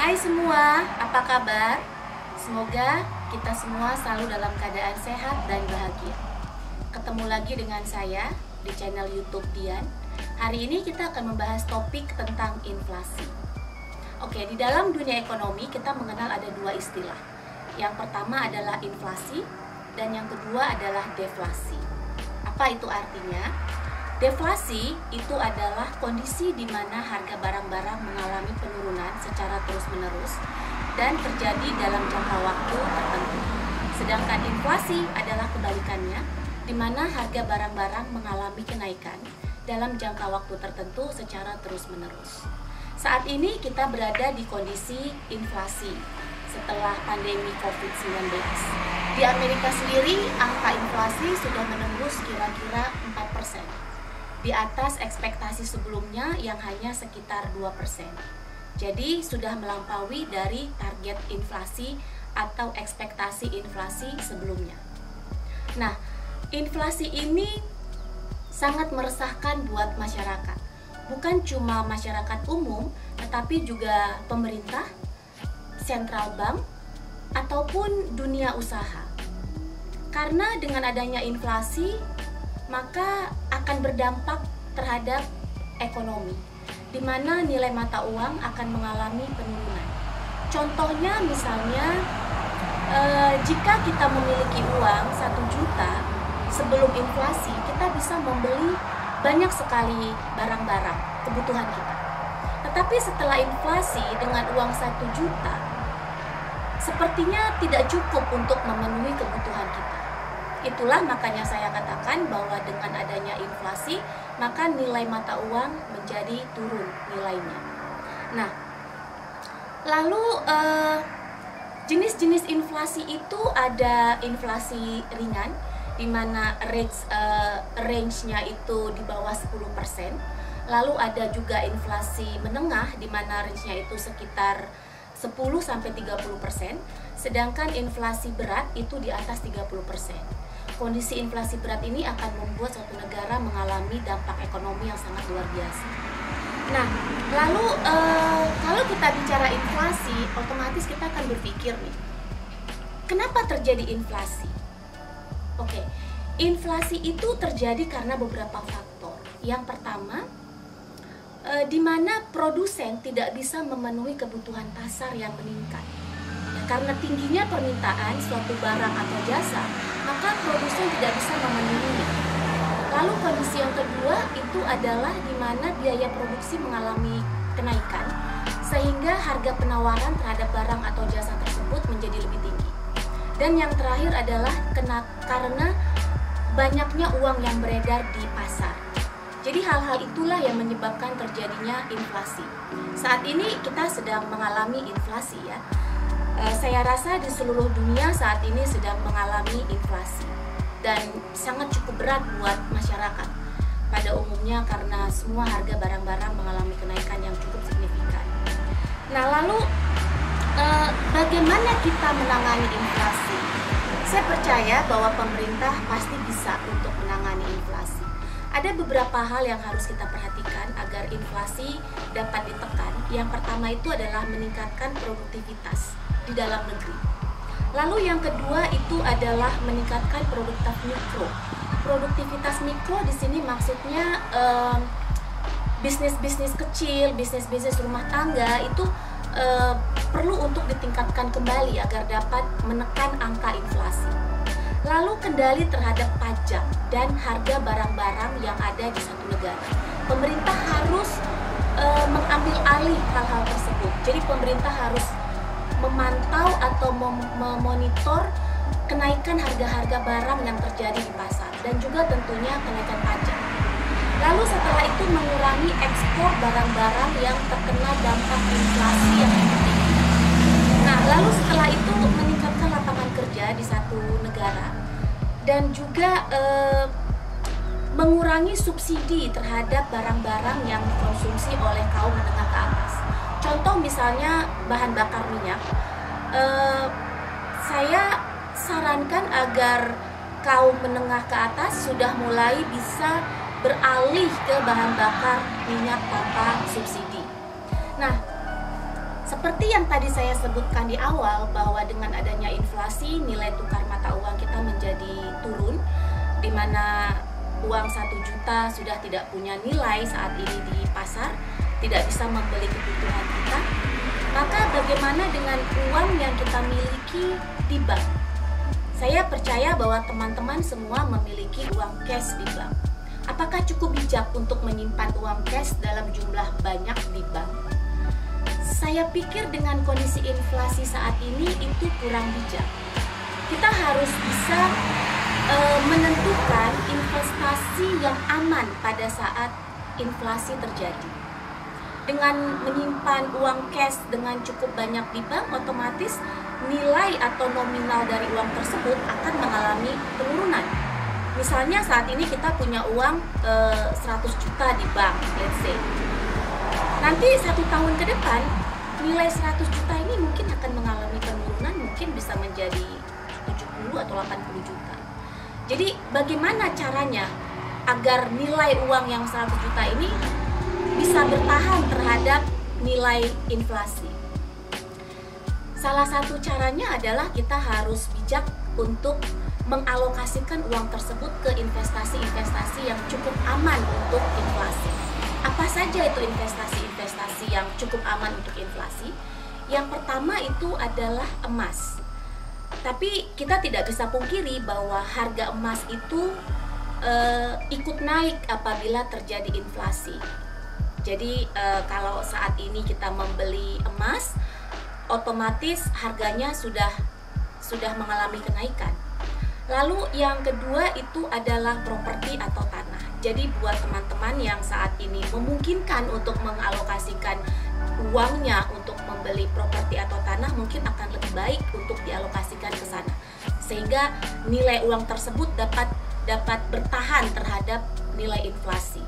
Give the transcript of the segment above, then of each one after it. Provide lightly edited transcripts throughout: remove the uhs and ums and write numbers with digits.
Hai semua, apa kabar? Semoga kita semua selalu dalam keadaan sehat dan bahagia. Ketemu lagi dengan saya di channel YouTube Dian. Hari ini kita akan membahas topik tentang inflasi. Oke, di dalam dunia ekonomi kita mengenal ada dua istilah. Yang pertama adalah inflasi dan yang kedua adalah deflasi. Apa itu artinya? Deflasi itu adalah kondisi di mana harga barang-barang mengalami penurunan secara terus-menerus dan terjadi dalam jangka waktu tertentu. Sedangkan inflasi adalah kebalikannya, di mana harga barang-barang mengalami kenaikan dalam jangka waktu tertentu secara terus-menerus. Saat ini kita berada di kondisi inflasi setelah pandemi COVID-19. Di Amerika sendiri, angka inflasi sudah menembus kira-kira 4%. Di atas ekspektasi sebelumnya yang hanya sekitar 2%. Jadi sudah melampaui dari target inflasi atau ekspektasi inflasi sebelumnya. Nah, inflasi ini sangat meresahkan buat masyarakat. Bukan cuma masyarakat umum, tetapi juga pemerintah, sentral bank, ataupun dunia usaha. Karena dengan adanya inflasi, maka akan berdampak terhadap ekonomi, di mana nilai mata uang akan mengalami penurunan. Contohnya misalnya, jika kita memiliki uang 1 juta sebelum inflasi, kita bisa membeli banyak sekali barang-barang kebutuhan kita. Tetapi setelah inflasi dengan uang 1 juta, sepertinya tidak cukup untuk memenuhi kebutuhan kita. Itulah makanya saya katakan bahwa dengan adanya inflasi, maka nilai mata uang menjadi turun nilainya. Nah, lalu jenis-jenis inflasi itu ada inflasi ringan, di mana range-nya itu di bawah 10%. Lalu ada juga inflasi menengah, di mana range-nya itu sekitar 10-30%, sedangkan inflasi berat itu di atas 30%. Kondisi inflasi berat ini akan membuat suatu negara mengalami dampak ekonomi yang sangat luar biasa. Nah, lalu kalau kita bicara inflasi, otomatis kita akan berpikir nih, kenapa terjadi inflasi? Oke, inflasi itu terjadi karena beberapa faktor. Yang pertama, di mana produsen tidak bisa memenuhi kebutuhan pasar yang meningkat. Nah, karena tingginya permintaan suatu barang atau jasa, maka produsen tidak bisa memenuhinya. Lalu kondisi yang kedua itu adalah di mana biaya produksi mengalami kenaikan, sehingga harga penawaran terhadap barang atau jasa tersebut menjadi lebih tinggi. Dan yang terakhir adalah karena banyaknya uang yang beredar di pasar. Jadi hal-hal itulah yang menyebabkan terjadinya inflasi. Saat ini kita sedang mengalami inflasi ya. Saya rasa di seluruh dunia saat ini sedang mengalami inflasi. Dan sangat cukup berat buat masyarakat. Pada umumnya karena semua harga barang-barang mengalami kenaikan yang cukup signifikan. Nah, lalu bagaimana kita menangani inflasi? Saya percaya bahwa pemerintah pasti bisa untuk menangani inflasi. Ada beberapa hal yang harus kita perhatikan agar inflasi dapat ditekan. Yang pertama itu adalah meningkatkan produktivitas di dalam negeri. Lalu yang kedua itu adalah meningkatkan produktivitas mikro. Produktivitas mikro di sini maksudnya bisnis-bisnis kecil, bisnis-bisnis rumah tangga itu perlu untuk ditingkatkan kembali agar dapat menekan angka inflasi. Lalu kendali terhadap pajak dan harga barang-barang yang ada di satu negara. Pemerintah harus mengambil alih hal-hal tersebut. Jadi pemerintah harus memantau atau memonitor kenaikan harga-harga barang yang terjadi di pasar dan juga tentunya kenaikan pajak. Lalu setelah itu mengurangi ekspor barang-barang yang terkena dampak inflasi yang tinggi. Nah, lalu setelah itu meningkatkan lapangan kerja di satu negara dan juga mengurangi subsidi terhadap barang-barang yang dikonsumsi oleh kaum menengah ke atas. Contoh misalnya bahan bakar minyak. Saya sarankan agar kaum menengah ke atas sudah mulai bisa beralih ke bahan bakar minyak tanpa subsidi. Nah, Seperti yang tadi saya sebutkan di awal, bahwa dengan adanya inflasi, nilai tukar mata uang kita menjadi turun, di mana uang 1 juta sudah tidak punya nilai saat ini di pasar, tidak bisa membeli kebutuhan kita. Maka bagaimana dengan uang yang kita miliki di bank? Saya percaya bahwa teman-teman semua memiliki uang cash di bank. Apakah cukup bijak untuk menyimpan uang cash dalam jumlah banyak di bank? Saya pikir dengan kondisi inflasi saat ini itu kurang bijak. Kita harus bisa menentukan investasi yang aman pada saat inflasi terjadi. Dengan menyimpan uang cash dengan cukup banyak di bank, otomatis nilai atau nominal dari uang tersebut akan mengalami penurunan. Misalnya saat ini kita punya uang 100 juta di bank, let's say. Nanti 1 tahun ke depan, nilai 100 juta ini mungkin akan mengalami penurunan, mungkin bisa menjadi 70 atau 80 juta. Jadi bagaimana caranya agar nilai uang yang 100 juta ini bisa bertahan terhadap nilai inflasi? Salah satu caranya adalah kita harus bijak untuk mengalokasikan uang tersebut ke investasi-investasi yang cukup aman untuk inflasi. Apa saja itu investasi-investasi yang cukup aman untuk inflasi? Yang pertama itu adalah emas. Tapi kita tidak bisa pungkiri bahwa harga emas itu ikut naik apabila terjadi inflasi. Jadi kalau saat ini kita membeli emas, otomatis harganya sudah mengalami kenaikan. Lalu yang kedua itu adalah properti atau tanah. Jadi buat teman-teman yang saat ini memungkinkan untuk mengalokasikan uangnya untuk membeli properti atau tanah, mungkin akan lebih baik untuk dialokasikan ke sana, sehingga nilai uang tersebut dapat bertahan terhadap nilai inflasi.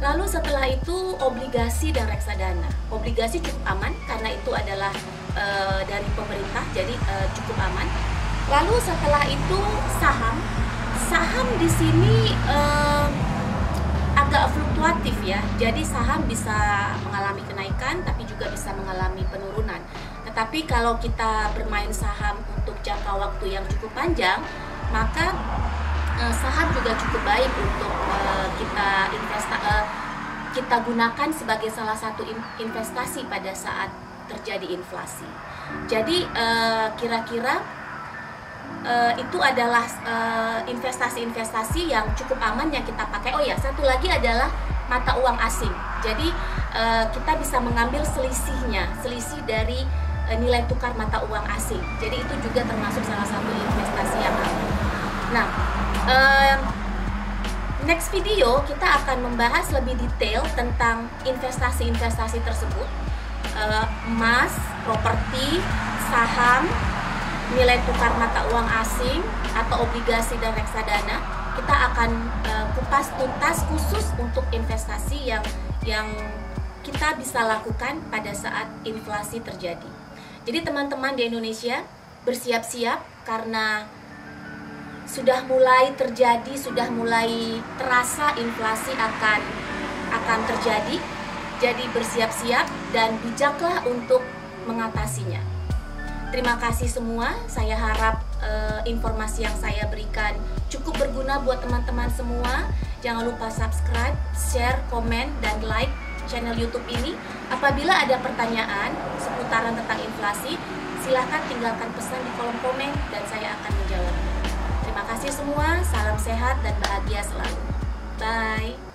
Lalu setelah itu obligasi dan reksadana. Obligasi cukup aman karena itu adalah dari pemerintah, jadi cukup aman. Lalu setelah itu saham. Saham di sini agak fluktuatif ya. Jadi saham bisa mengalami kenaikan tapi juga bisa mengalami penurunan. Tetapi kalau kita bermain saham untuk jangka waktu yang cukup panjang, maka saham juga cukup baik untuk kita gunakan sebagai salah satu investasi pada saat terjadi inflasi. Jadi kira-kira itu adalah investasi-investasi yang cukup aman yang kita pakai. Oh ya, satu lagi adalah mata uang asing. Jadi kita bisa mengambil selisih dari nilai tukar mata uang asing. Jadi itu juga termasuk salah satu investasi yang aman. Nah, next video kita akan membahas lebih detail tentang investasi-investasi tersebut, emas, properti, saham, nilai tukar mata uang asing atau obligasi dan reksadana. Kita akan kupas tuntas khusus untuk investasi yang kita bisa lakukan pada saat inflasi terjadi. Jadi teman-teman di Indonesia bersiap-siap karena sudah mulai terasa inflasi akan terjadi. Jadi bersiap-siap dan bijaklah untuk mengatasinya. Terima kasih semua, saya harap informasi yang saya berikan cukup berguna buat teman-teman semua. Jangan lupa subscribe, share, komen, dan like channel YouTube ini. Apabila ada pertanyaan seputaran tentang inflasi, silahkan tinggalkan pesan di kolom komen dan saya akan menjawabnya. Terima kasih semua, salam sehat dan bahagia selalu. Bye!